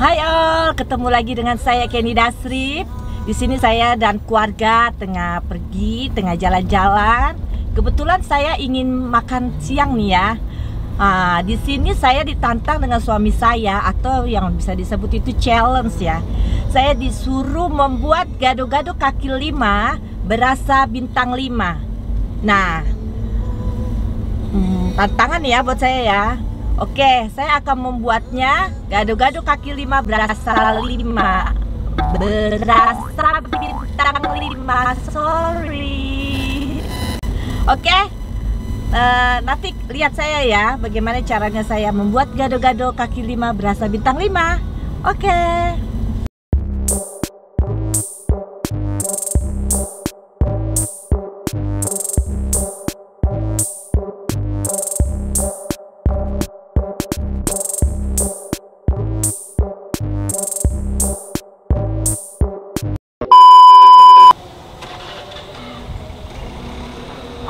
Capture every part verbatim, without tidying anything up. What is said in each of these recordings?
Hai all, ketemu lagi dengan saya Kennie Dasrip. Di sini saya dan keluarga tengah pergi, tengah jalan-jalan. Kebetulan saya ingin makan siang nih ya. Nah, di sini saya ditantang dengan suami saya atau yang bisa disebut itu challenge ya. Saya disuruh membuat gado-gado kaki lima berasa bintang lima. Nah, hmm, tantangan ya buat saya ya. Oke, saya akan membuatnya gado-gado kaki lima berasa lima, berasa bintang lima. Sorry. Oke, uh, nanti lihat saya ya, bagaimana caranya saya membuat gado-gado kaki lima berasa bintang lima. Oke.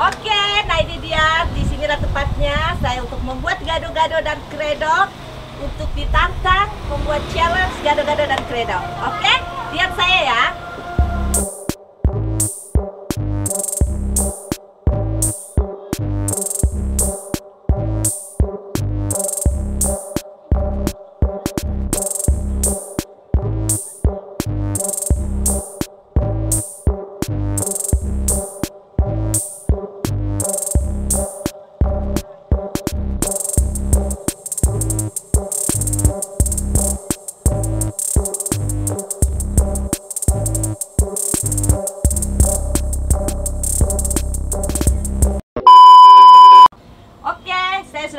Oke, nah ini dia, di sinilah tempatnya saya untuk membuat gado-gado dan kredok, untuk ditantang membuat challenge gado-gado dan kredok. Oke, lihat saya ya.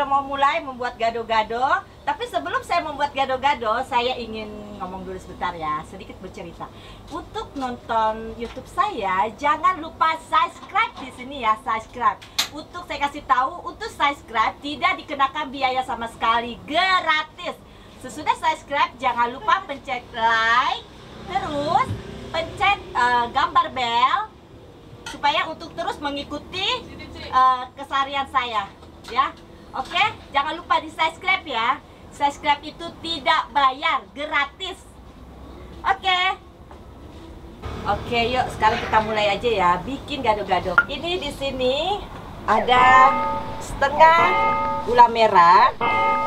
Mau mulai membuat gado-gado, tapi sebelum saya membuat gado-gado, saya ingin ngomong dulu sebentar ya, sedikit bercerita. Untuk nonton YouTube saya, jangan lupa subscribe di sini ya, subscribe. Untuk saya kasih tahu, untuk subscribe tidak dikenakan biaya sama sekali, gratis. Sesudah subscribe, jangan lupa pencet like, terus pencet uh, gambar bel supaya untuk terus mengikuti uh, keseharian saya ya. Oke, jangan lupa di subscribe ya. Subscribe itu tidak bayar, gratis. Oke. Oke, yuk sekarang kita mulai aja ya, bikin gado-gado. Ini di sini ada setengah gula merah,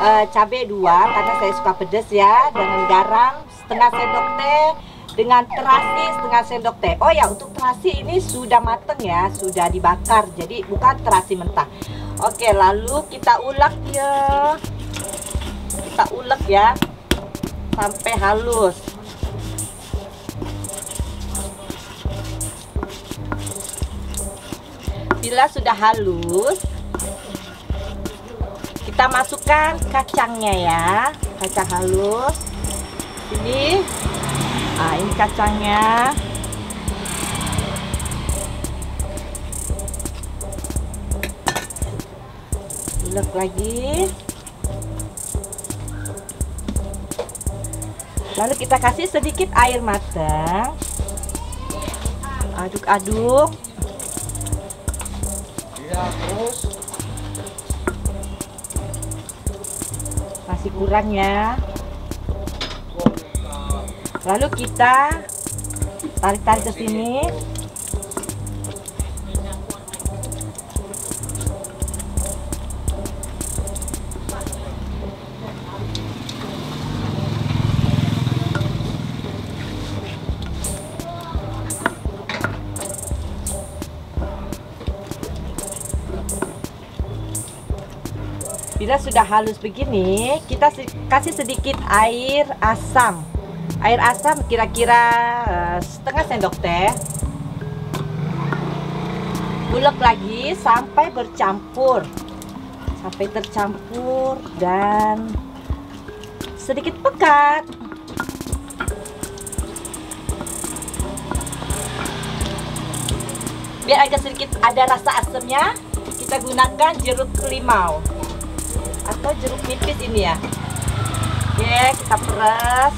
e, cabai dua karena saya suka pedas ya, dengan garam setengah sendok teh, dengan terasi setengah sendok teh. Oh ya, untuk terasi ini sudah mateng ya, sudah dibakar, jadi bukan terasi mentah. Oke, lalu kita ulek ya. Kita ulek ya sampai halus. Bila sudah halus, kita masukkan kacangnya ya. Kacang halus. Ini, ah ini kacangnya. Ulek lagi, lalu kita kasih sedikit air matang, aduk-aduk ya, terus masih kurang ya, lalu kita tarik-tarik ke sini. Bila sudah halus begini, kita kasih sedikit air asam. Air asam kira-kira uh, setengah sendok teh. Ulek lagi sampai bercampur. Sampai tercampur dan sedikit pekat. Biar agak sedikit ada rasa asamnya, kita gunakan jeruk limau atau jeruk nipis ini ya. Oke, kita peras.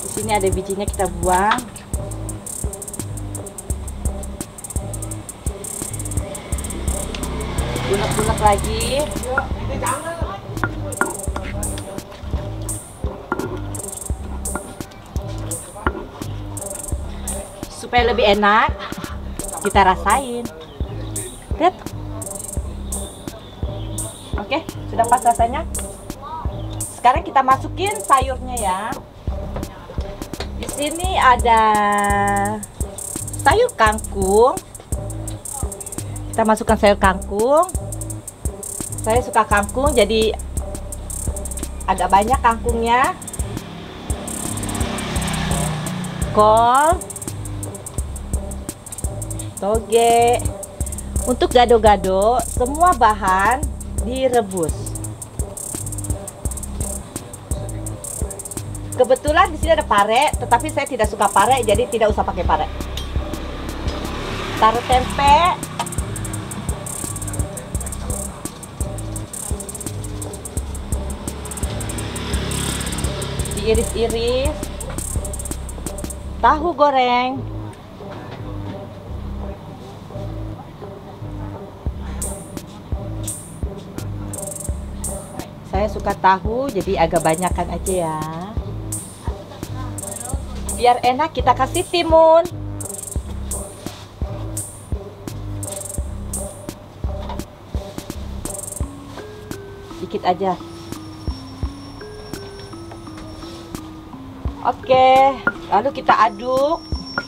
Di sini ada bijinya, kita buang. Bunek-bunek lagi. Supaya lebih enak, kita rasain. Lihat. Oke, sudah pas rasanya. Sekarang kita masukin sayurnya ya. Di sini ada sayur kangkung. Kita masukkan sayur kangkung. Saya suka kangkung, jadi agak banyak kangkungnya. Kol, toge. Untuk gado-gado, semua bahan direbus. Kebetulan di sini ada pare, tetapi saya tidak suka pare, jadi tidak usah pakai pare. Taruh tempe. Diiris-iris. Tahu goreng. Saya suka tahu, jadi agak banyakan aja ya. Biar enak kita kasih timun. Dikit aja. Oke, lalu kita aduk. Udah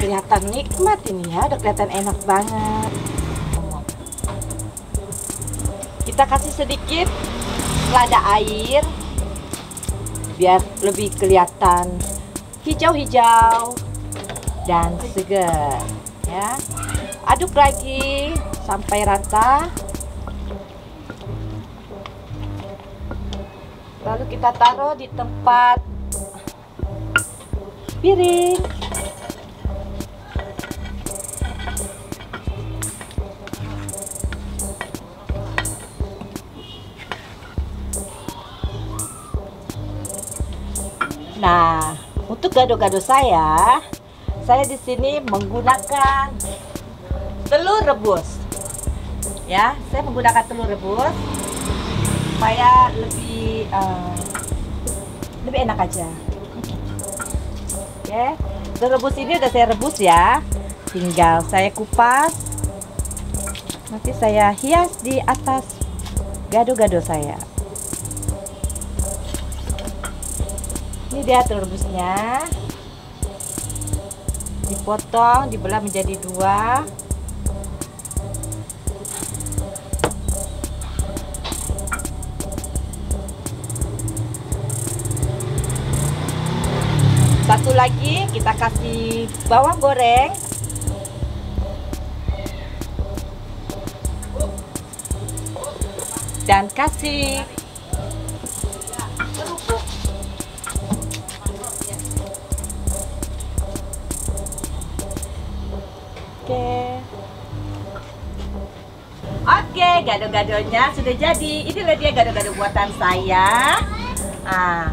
kelihatan nikmat ini ya, udah kelihatan enak banget. Kita kasih sedikit selada air biar lebih kelihatan hijau-hijau dan segar ya. Aduk lagi sampai rata. Lalu kita taruh di tempat piring. Nah, untuk gado-gado saya, saya di sini menggunakan telur rebus. Ya, saya menggunakan telur rebus supaya lebih uh, lebih enak aja. Oke, telur rebus ini udah saya rebus ya. Tinggal saya kupas. Nanti saya hias di atas gado-gado saya. Ini dia telur rebusnya, dipotong, dibelah menjadi dua. Satu lagi kita kasih bawang goreng. Dan kasih Oke, gado-gadonya sudah jadi. Inilah dia gado-gado buatan saya. Nah,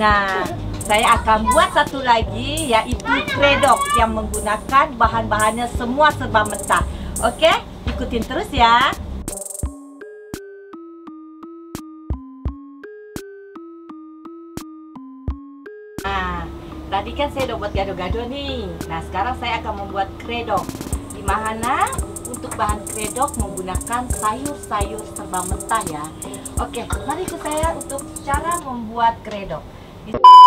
nah saya akan buat satu lagi, yaitu kredok yang menggunakan bahan-bahannya semua serba mentah. Oke, ikutin terus ya. Tadi kan saya udah buat gado-gado nih. Nah, sekarang saya akan membuat kredok. Gimana untuk bahan kredok menggunakan sayur-sayur serba mentah ya. Oke, mari ikut saya untuk cara membuat kredok.